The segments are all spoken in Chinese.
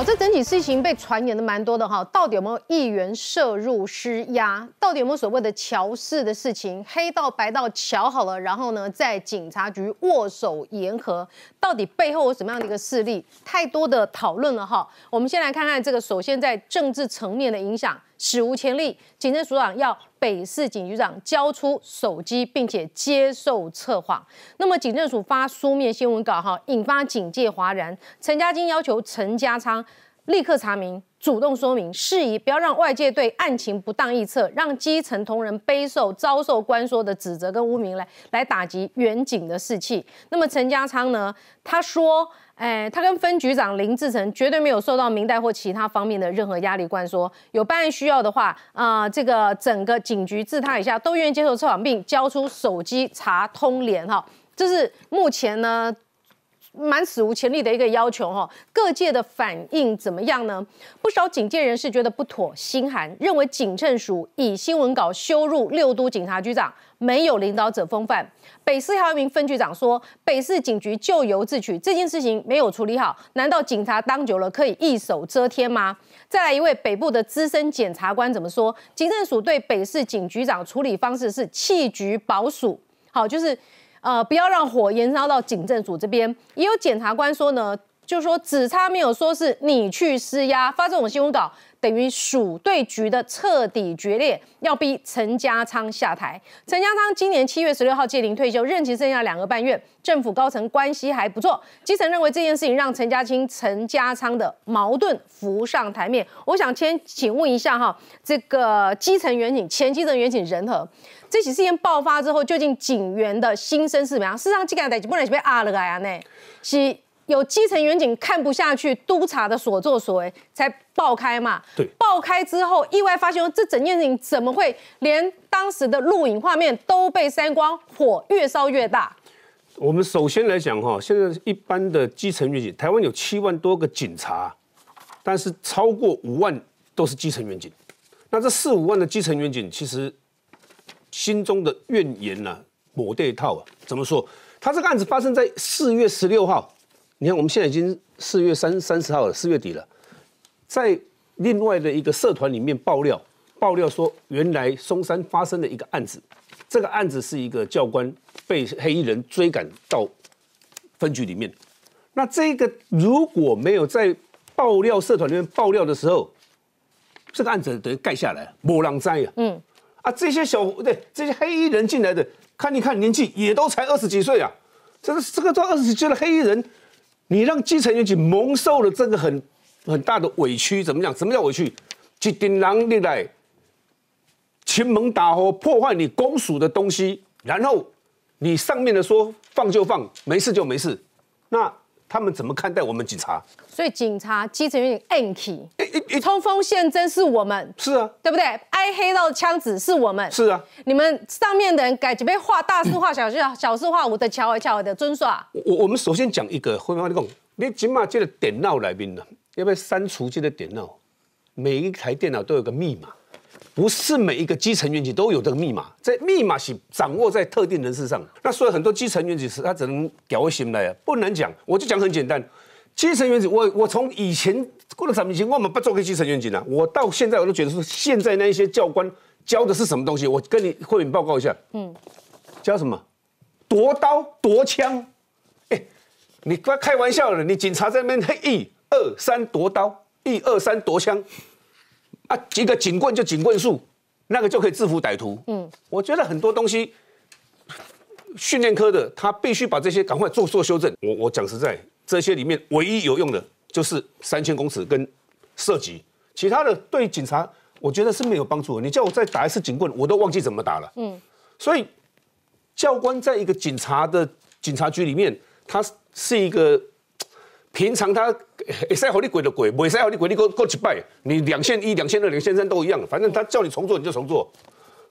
好，这整体事情被传言的蛮多的哈，到底有没有议员涉入施压？到底有没有所谓的乔氏的事情？黑道白道乔好了，然后呢，在警察局握手言和，到底背后有什么样的一个势力？太多的讨论了哈。我们先来看看这个，首先在政治层面的影响。 史无前例，警政署长要北市警局长交出手机，并且接受测谎。那么警政署发书面新闻稿，引发警界哗然。陈家金要求陈家昌立刻查明，主动说明事宜，不要让外界对案情不当臆测，让基层同仁背受遭受官说的指责跟污名来打击远警的士气。那么陈家昌呢？他说。 他跟分局长林志成绝对没有受到明代或其他方面的任何压力灌输。有办案需要的话，这个整个警局自他以下都愿意接受测谎，并交出手机查通联哈。这是目前呢蛮史无前例的一个要求哈。各界的反应怎么样呢？不少警界人士觉得不妥心寒，认为警政署以新闻稿羞辱六都警察局长，没有领导者风范。 北市还有一名分局长说，北市警局咎由自取，这件事情没有处理好，难道警察当久了可以一手遮天吗？再来一位北部的资深检察官怎么说？警政署对北市警局长处理方式是弃局保署，好，就是不要让火延烧到警政署这边。也有检察官说呢，就说只差没有说是你去施压，发这种新闻稿。 等于署对局的彻底决裂，要逼陈家昌下台。陈家昌今年7月16号届龄退休，任期剩下2个半月。政府高层关系还不错，基层认为这件事情让陈家昌的矛盾浮上台面。我想先请问一下哈，这个基层员警、前基层员警人和这起事件爆发之后，究竟警员的心声是怎么样？事实上，这个代志本来是被压了来呢，是。 有基层员警看不下去督察的所作所为，才爆开嘛。对，爆开之后意外发现，这整件事情怎么会连当时的录影画面都被删光？火越烧越大。我们首先来讲哈，现在一般的基层员警，台湾有7万多个警察，但是超过5万都是基层员警。那这4、5万的基层员警，其实心中的怨言呢、啊，抹对套啊。怎么说？他这个案子发生在4月16号。 你看，我们现在已经4月30号了，4月底了，在另外的一个社团里面爆料说，原来松山发生了一个案子，这个案子是一个教官被黑衣人追赶到分局里面。那这个如果没有在爆料社团里面爆料的时候，这个案子等于盖下来，没人知啊。嗯，啊，这些黑衣人进来的，看一看年纪也都才20几岁啊，这个都20几岁的黑衣人。 你让基层员警蒙受了这个很大的委屈，怎么讲？什么叫委屈？一群人进来亲门打火，破坏你公署的东西，然后你上面的说放就放，没事就没事。那他们怎么看待我们警察？所以警察基层员警 anki 冲锋陷阵是我们，是啊，对不对？挨黑道枪子是我们，是啊。你们上面的人改几杯画大事化小事，小事化无的巧而巧的尊耍。我们首先讲一个，后面我讲，你起码这个电脑来宾呢，要不要删除这个电脑？每一台电脑都有个密码，不是每一个基层员警都有这个密码，这密码是掌握在特定人士上。那所以很多基层员警是他只能屌我心来啊，不能讲。我就讲很简单。 基层员警，我从以前过了30年，我们不做个基层员警了、啊。我到现在我都觉得说，现在那一些教官教的是什么东西？我跟你慧敏报告一下，嗯，教什么？夺刀夺枪，你不要开玩笑了。你警察在那边1、2、3夺刀，1、2、3夺枪，啊，一个警棍就警棍术，那个就可以制服歹徒。嗯，我觉得很多东西，训练科的他必须把这些赶快做修正。我讲实在。 这些里面唯一有用的就是3000公尺跟射击，其他的对警察我觉得是没有帮助的。你叫我再打一次警棍，我都忘记怎么打了。嗯，所以教官在一个警察局里面，他是一个平常他塞好你鬼的鬼，没塞好你鬼你够几拜，你2,100、2,200、2,300都一样，反正他叫你重做你就重做，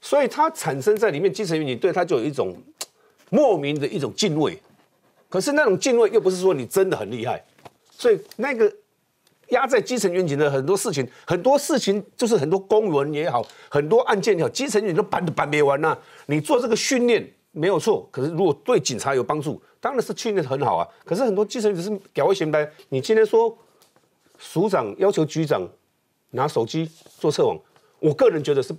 所以他产生在里面基层员警对他就有一种莫名的一种敬畏。 可是那种敬畏又不是说你真的很厉害，所以那个压在基层员警的很多事情，就是很多公文也好，很多案件也好，基层员警都搬别完呐、啊。你做这个训练没有错，可是如果对警察有帮助，当然是训练很好啊。可是很多基层员警是搞一些白，你今天说署长要求局长拿手机做测网，我个人觉得是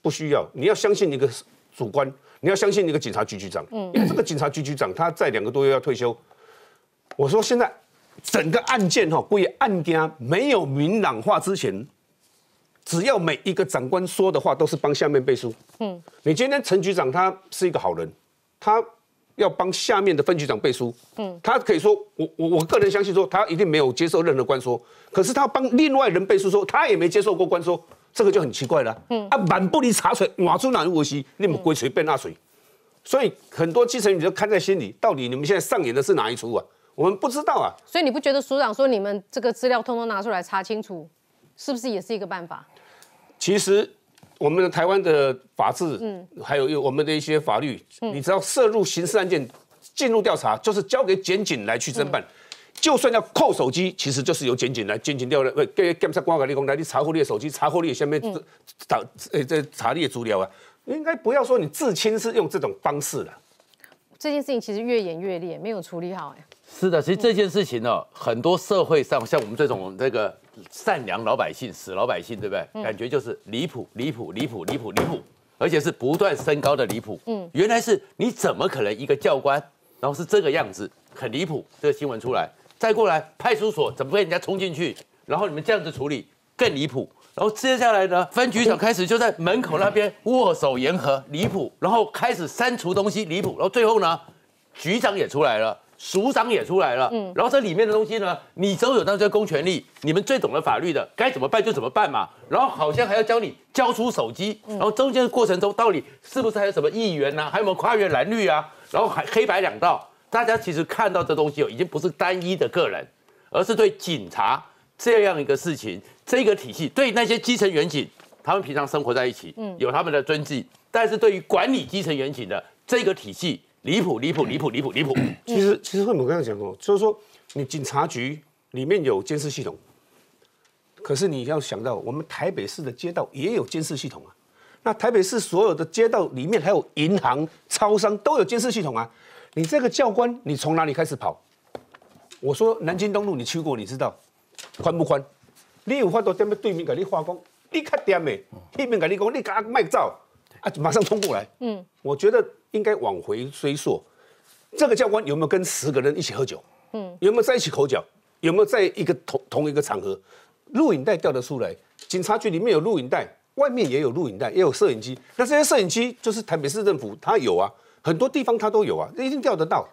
不需要。你要相信一个主观，你要相信一个警察局局长。因为这个警察局局长他在2个多月要退休。我说现在整个案件哈，故意案件没有明朗化之前。 只要每一个长官说的话都是帮下面背书。你今天陈局长他是一个好人，他要帮下面的分局长背书。他可以说我个人相信说他一定没有接受任何官说，可是他帮另外人背书说他也没接受过官说，这个就很奇怪了。啊，满不离茶水，瓦出哪有我西，你们归谁变那谁？所以很多基层你就看在心里，到底你们现在上演的是哪一出啊？我们不知道啊。所以你不觉得署长说你们这个资料通通拿出来查清楚，是不是也是一个办法？ 其实，我们的台湾的法治，还有我们的一些法律，你只要涉入刑事案件进入调查，就是交给检警来去侦办。就算要扣手机，其实就是由检警来检警调来，检察官来讲，来你查获你的手机，查获你的下面查你的资料啊。应该不要说你自清是用这种方式了。这件事情其实越演越烈，没有处理好哎。是的，其实这件事情呢，很多社会上像我们这种这个。 善良老百姓，死老百姓，对不对？感觉就是离谱，离谱，离谱，离谱，离谱，而且是不断升高的离谱。原来是你怎么可能一个教官，然后是这个样子，很离谱。这个新闻出来，再过来派出所怎么被人家冲进去，然后你们这样子处理更离谱。然后接下来呢，分局长开始就在门口那边握手言和，离谱。然后开始删除东西，离谱。然后最后呢，局长也出来了。 署长也出来了，然后这里面的东西呢，你手有那些公权力，你们最懂得法律的，该怎么办就怎么办嘛。然后好像还要教你交出手机，然后中间的过程中到底是不是还有什么议员啊，还有没有跨越蓝绿啊，然后还黑白两道。大家其实看到这东西哦，已经不是单一的个人，而是对警察这样一个事情，这个体系对那些基层员警，他们平常生活在一起，有他们的遵纪，但是对于管理基层员警的这个体系。 离谱，离谱，离谱，离谱，离谱！其实我们刚才讲过，就是说你警察局里面有监视系统，可是你要想到，我们台北市的街道也有监视系统啊。那台北市所有的街道里面，还有银行、超商都有监视系统啊。你这个教官，你从哪里开始跑？我说南京东路你去过，你知道宽不宽？你有法度踮在对面给你话讲，你较踮的，那边给你讲，你敢卖走？ 啊！马上冲过来。我觉得应该往回追溯，这个教官有没有跟10个人一起喝酒？有没有在一起口角？有没有在一个同一个场合？录影带调得出来，警察局里面有录影带，外面也有录影带，也有摄影机。那这些摄影机就是台北市政府它有啊，很多地方它都有啊，一定调得到。